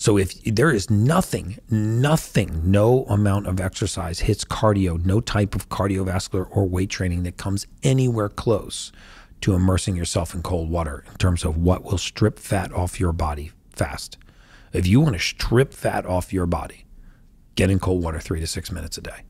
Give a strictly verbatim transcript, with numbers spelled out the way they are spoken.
So if there is nothing, nothing, no amount of exercise hits cardio, no type of cardiovascular or weight training that comes anywhere close to immersing yourself in cold water in terms of what will strip fat off your body fast. If you want to strip fat off your body, get in cold water three to six minutes a day.